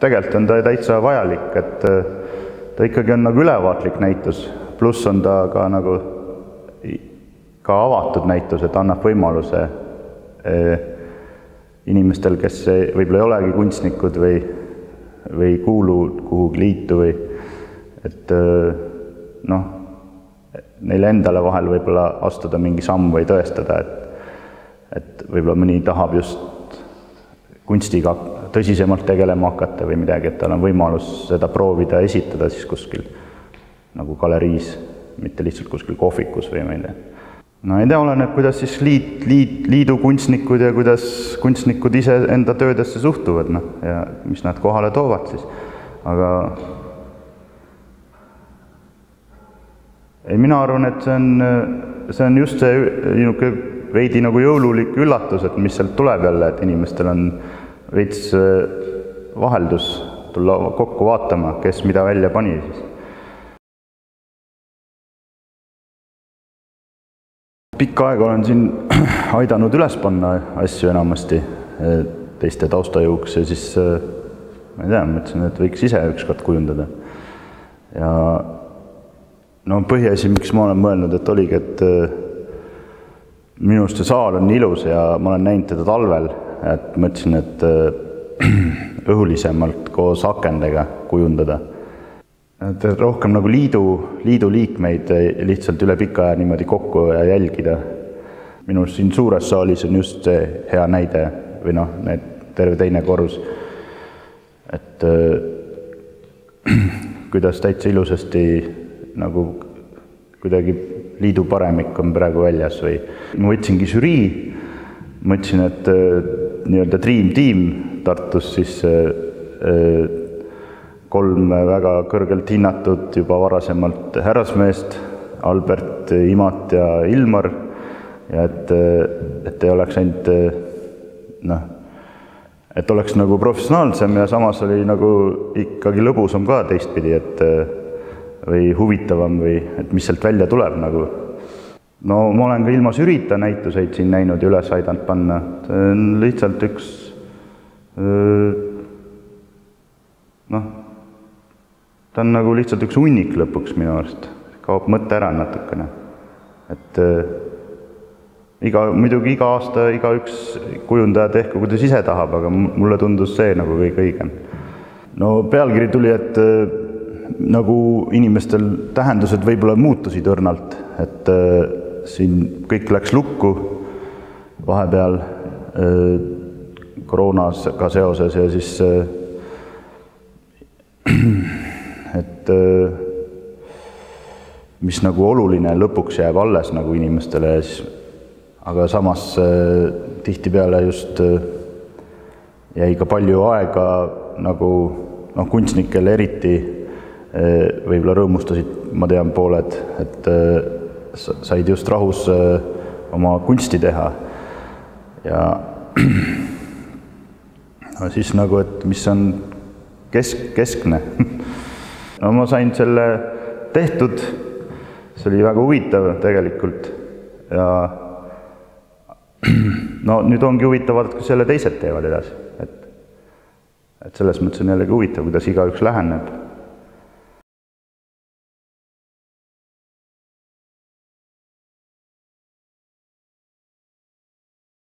tegelikult on ta täitsa vajalik, et ta ikkagi on nagu ülevaatlik näitus, pluss on ta ka nagu ka avatud näitus, et annab võimaluse inimestel, kes võib-olla ei olegi kunstnikud või ei kuulu kuhugi liitu või et noh, neile endale vahel võib-olla astuda mingi samm või tõestada, et võib-olla mõni tahab just kunstiga tõsisemalt tegelema hakata või midagi, et tal on võimalus seda proovida esitada siis kuskil nagu galeriis, mitte lihtsalt kuskil kohvikus või meile. No ei tea, oleneb, kuidas siis liidu kunstnikud ja kuidas kunstnikud ise enda töödesse suhtuvad ja mis nad kohale toovad siis. Aga ei, mina arvan, et see on just see veidi nagu jõululik üllatus, et mis sealt tuleb jälle, et inimestel on veits vaheldus tulla kokku vaatama, kes mida välja pani siis. Pikka aega olen siin aidanud üles panna asju enamasti teiste taustajõuks ja siis ma ei tea, mõtlesin, et võiks ise ükskord kujundada. Ja no põhiasi, miks ma olen mõelnud, et oligi, et minu arust see saal on ilus ja ma olen näinud teda talvel, et mõtlesin, et õhulisemalt koos akendega kujundada. Rohkem nagu liidu liikmeid lihtsalt üle pika aja niimoodi kokku ja jälgida. Minu siin suures saalis on just see hea näide või noh, terve teine korrus. Et kuidas täitsa ilusasti nagu kuidagi liidu paremik on praegu väljas või. Ma võtsingi žürii, mõtlesin, et nii-öelda Dream Team Tartus siis kolm väga kõrgelt hinnatud juba varasemalt härrasmeest, Albert, Imat ja Ilmar. Ja et ei oleks ainult, noh, et oleks nagu professionaalsem ja samas oli nagu ikkagi lõbusam ka teistpidi, et või huvitavam või et mis sealt välja tuleb nagu. No ma olen ka ilma sürita näituseid siin näinud ja üles aidanud panna. See on lihtsalt üks, noh, ta on nagu lihtsalt üks hunnik lõpuks minu arust, kaob mõte ära natukene. Et muidugi iga aasta iga üks kujundaja tehku, kuidas ise tahab, aga mulle tundus see nagu kõige õigem. No pealkiri tuli, et nagu inimestel tähendused võib-olla muutusid õrnalt, et siin kõik läks lukku vahepeal koroonas ka seoses ja siis et mis nagu oluline lõpuks jääb alles nagu inimestele, aga samas tihti peale just jäi ka palju aega nagu kunstnikel eriti võibolla rõõmustasid, ma tean pooled, et said just rahus oma kunsti teha ja siis nagu, et mis on keskne. No ma sain selle tehtud, see oli väga huvitav tegelikult ja no nüüd ongi huvitav vaadata, kui selle teised teevad edasi, et selles mõttes on jällegi huvitav, kuidas igaüks läheneb.